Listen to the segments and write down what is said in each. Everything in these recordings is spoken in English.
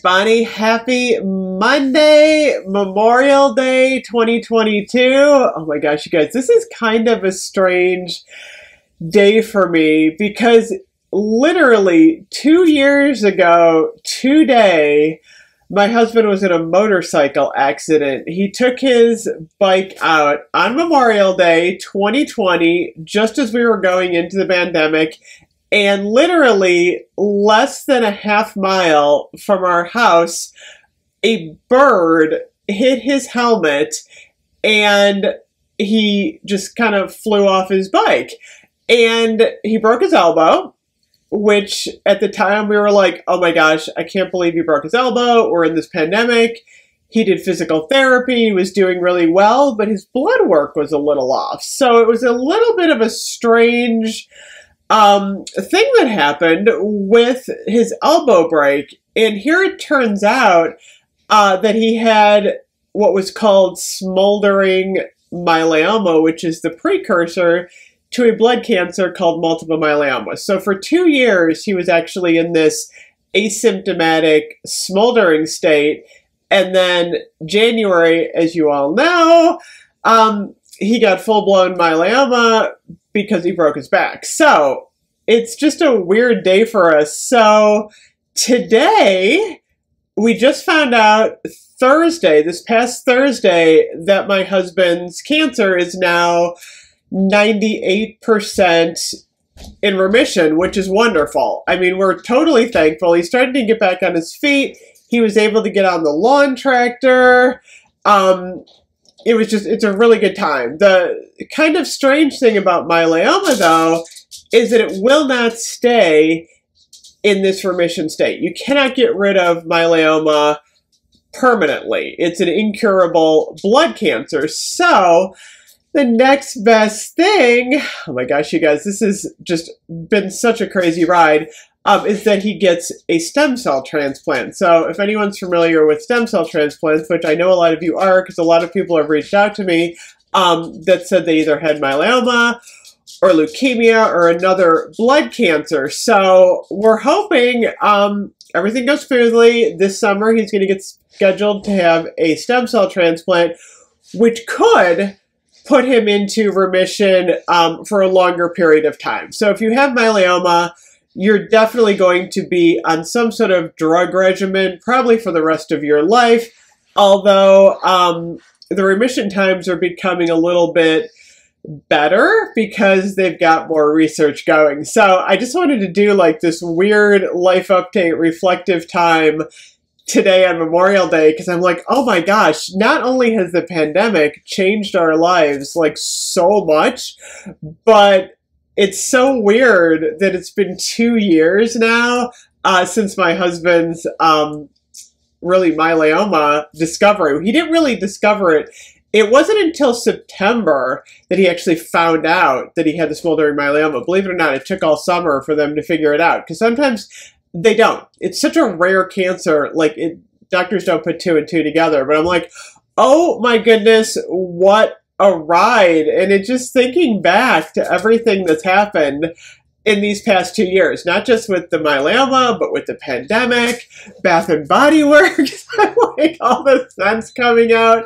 Bonnie. Happy Monday, Memorial Day 2022. Oh my gosh, you guys, this is kind of a strange day for me because literally 2 years ago today, my husband was in a motorcycle accident. He took his bike out on Memorial Day 2020, just as we were going into the pandemic, and literally less than a half mile from our house, a bird hit his helmet and he just kind of flew off his bike. And he broke his elbow, which at the time we were like, oh my gosh, I can't believe he broke his elbow. We're in this pandemic. He did physical therapy, he was doing really well, but his blood work was a little off. So it was a little bit of a strange thing that happened with his elbow break. And here it turns out that he had what was called smoldering myeloma, which is the precursor to a blood cancer called multiple myeloma. So for 2 years, he was actually in this asymptomatic smoldering state. And then January, as you all know, he got full-blown myeloma because he broke his back. So it's just a weird day for us. So today, we just found out Thursday, this past Thursday, that my husband's cancer is now 98% in remission, which is wonderful. I mean, we're totally thankful. He's starting to get back on his feet. He was able to get on the lawn tractor. It was just, it's a really good time. The kind of strange thing about myeloma, though, is that it will not stay in this remission state. You cannot get rid of myeloma permanently. It's an incurable blood cancer. So the next best thing, oh my gosh, you guys, this has just been such a crazy ride, is that he gets a stem cell transplant. So if anyone's familiar with stem cell transplants, which I know a lot of you are because a lot of people have reached out to me that said they either had myeloma or leukemia or another blood cancer. So we're hoping everything goes smoothly. This summer he's going to get scheduled to have a stem cell transplant, which could put him into remission for a longer period of time. So if you have myeloma, you're definitely going to be on some sort of drug regimen, probably for the rest of your life, although the remission times are becoming a little bit better because they've got more research going. So I just wanted to do like this weird life update reflective time today on Memorial Day, because I'm like, oh my gosh, not only has the pandemic changed our lives like so much, but it's so weird that it's been 2 years now since my husband's really myeloma discovery. He didn't really discover it. It wasn't until September that he actually found out that he had the smoldering myeloma. Believe it or not, it took all summer for them to figure it out, because sometimes they don't. It's such a rare cancer, like doctors don't put two and two together. But I'm like, oh my goodness, what a ride. And it's just thinking back to everything that's happened in these past 2 years, not just with the myeloma, but with the pandemic, Bath and Body Works, like all the scents coming out.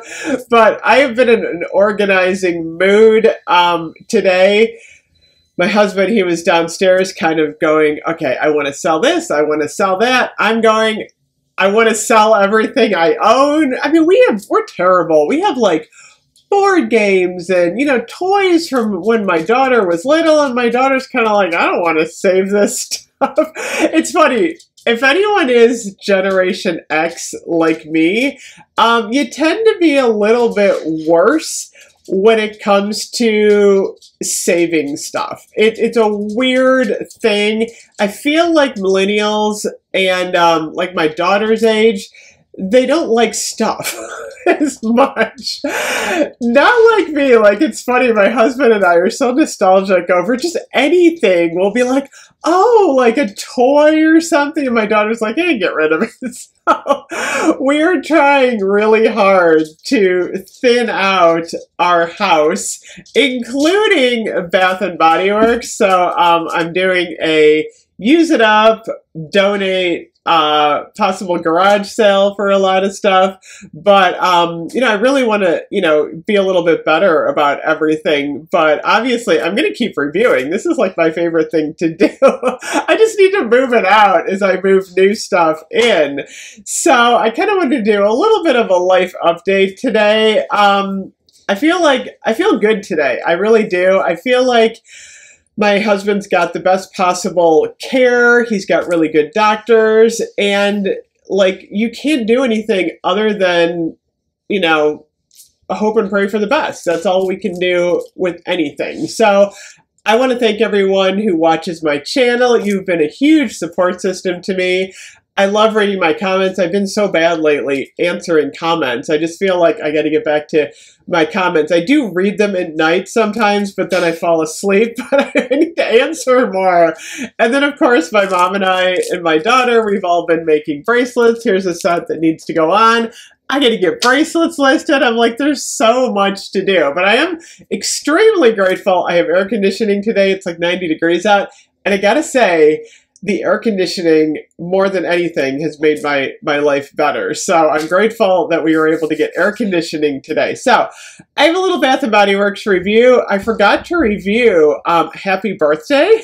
But I have been in an organizing mood today. My husband, he was downstairs kind of going, okay, I want to sell this, I want to sell that. I'm going, I want to sell everything I own. I mean, we're terrible. We have like board games and, you know, toys from when my daughter was little, and my daughter's kind of like, I don't want to save this stuff. It's funny. If anyone is Generation X like me, you tend to be a little bit worse when it comes to saving stuff. It's a weird thing. I feel like millennials and like my daughter's age, they don't like stuff as much. Not like me. Like, it's funny, my husband and I are so nostalgic over just anything. We'll be like, oh, like a toy or something. And my daughter's like, hey, get rid of it. So we're trying really hard to thin out our house, including Bath and Body Works. So I'm doing a use it up, donate, possible garage sale for a lot of stuff. But, you know, I really want to, you know, be a little bit better about everything. But obviously, I'm going to keep reviewing. This is like my favorite thing to do. I just need to move it out as I move new stuff in. So I kind of want to do a little bit of a life update today. I feel good today. I really do. I feel like my husband's got the best possible care. He's got really good doctors. And, like, you can't do anything other than, you know, hope and pray for the best. That's all we can do with anything. So I want to thank everyone who watches my channel. You've been a huge support system to me. I love reading my comments. I've been so bad lately answering comments. I just feel like I got to get back to my comments. I do read them at night sometimes, but then I fall asleep. But I need to answer more. And then, of course, my mom and I and my daughter, we've all been making bracelets. Here's a set that needs to go on. I got to get bracelets listed. I'm like, there's so much to do. But I am extremely grateful. I have air conditioning today. It's like 90 degrees out. And I got to say, the air conditioning, more than anything, has made my life better. So I'm grateful that we were able to get air conditioning today. So I have a little Bath and Body Works review. I forgot to review Happy Birthday.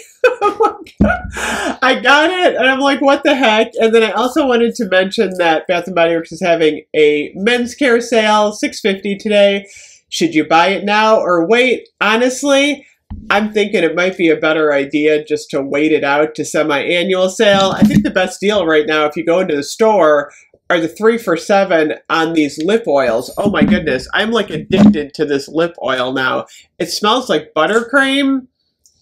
I got it, and I'm like, what the heck? And then I also wanted to mention that Bath and Body Works is having a men's care sale, $6.50 today. Should you buy it now or wait? Honestly, I'm thinking it might be a better idea just to wait it out to semi-annual sale. I think the best deal right now, if you go into the store, are the 3 for $7 on these lip oils. Oh my goodness, I'm like addicted to this lip oil now. It smells like buttercream,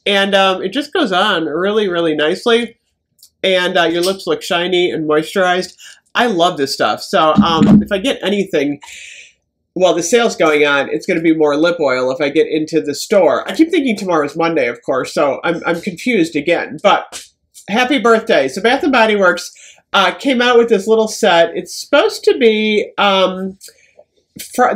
and it just goes on really, really nicely. And your lips look shiny and moisturized. I love this stuff. So if I get anything while the sale's going on, it's going to be more lip oil if I get into the store. I keep thinking tomorrow's Monday, of course, so I'm confused again. But happy birthday. So Bath & Body Works came out with this little set. It's supposed to be, they call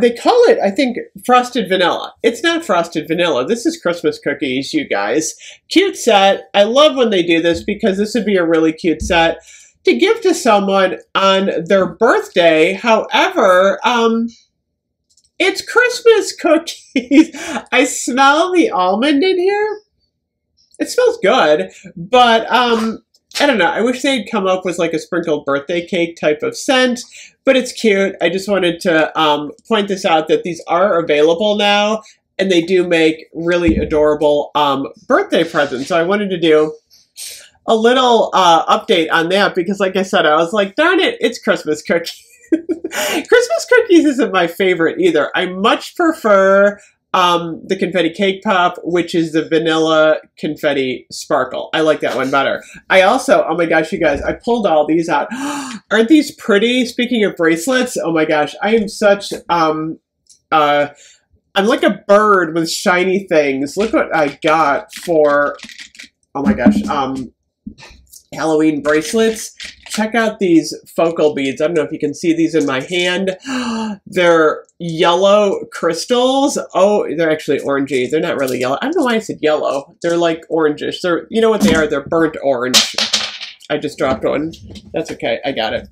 it, I think, frosted vanilla. It's not frosted vanilla. This is Christmas cookies, you guys. Cute set. I love when they do this because this would be a really cute set to give to someone on their birthday. However, it's Christmas cookies. I smell the almond in here. It smells good, but I don't know. I wish they'd come up with like a sprinkled birthday cake type of scent, but it's cute. I just wanted to point this out that these are available now, and they do make really adorable birthday presents. So I wanted to do a little update on that because, like I said, I was like, darn it, it's Christmas cookies. Christmas cookies isn't my favorite either. I much prefer the confetti cake pop, which is the vanilla confetti sparkle. I like that one better. I also, oh my gosh, you guys, I pulled all these out. Aren't these pretty? Speaking of bracelets, oh my gosh, I am such, I'm like a bird with shiny things. Look what I got for, oh my gosh, Halloween bracelets. Check out these focal beads. I don't know if you can see these in my hand. They're yellow crystals. Oh, they're actually orangey. They're not really yellow. I don't know why I said yellow. They're like orangish. They're, you know what they are? They're burnt orange. I just dropped one. That's okay. I got it.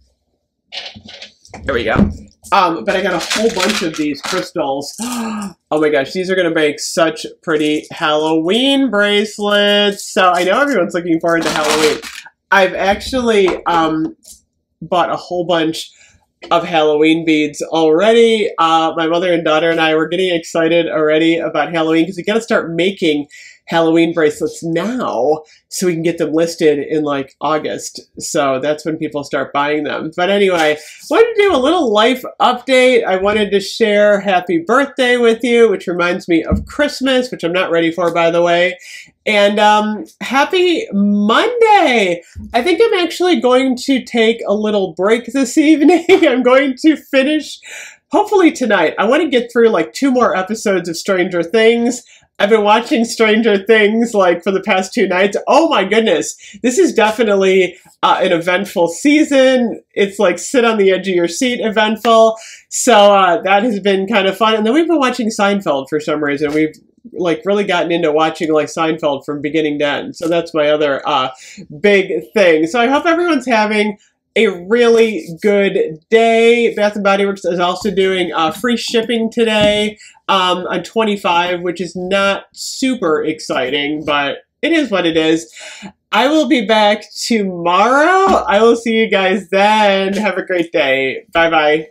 There we go. But I got a whole bunch of these crystals. Oh my gosh, these are going to make such pretty Halloween bracelets. So I know everyone's looking forward to Halloween. I've actually bought a whole bunch of Halloween beads already. My mother and daughter and I were getting excited already about Halloween because we got to start making Halloween bracelets now so we can get them listed in like August. So that's when people start buying them. But anyway, wanted to do a little life update. I wanted to share happy birthday with you, which reminds me of Christmas, which I'm not ready for, by the way. And happy Monday. I think I'm actually going to take a little break this evening. I'm going to finish, hopefully tonight. I want to get through like 2 more episodes of Stranger Things. I've been watching Stranger Things like for the past 2 nights. Oh my goodness. This is definitely an eventful season. It's like sit on the edge of your seat eventful. So that has been kind of fun. And then we've been watching Seinfeld for some reason. We've like really gotten into watching like Seinfeld from beginning to end. So that's my other big thing. So I hope everyone's having a really good day. Bath and Body Works is also doing free shipping today on 25, which is not super exciting, but it is what it is. I will be back tomorrow. I will see you guys then. Have a great day. Bye-bye.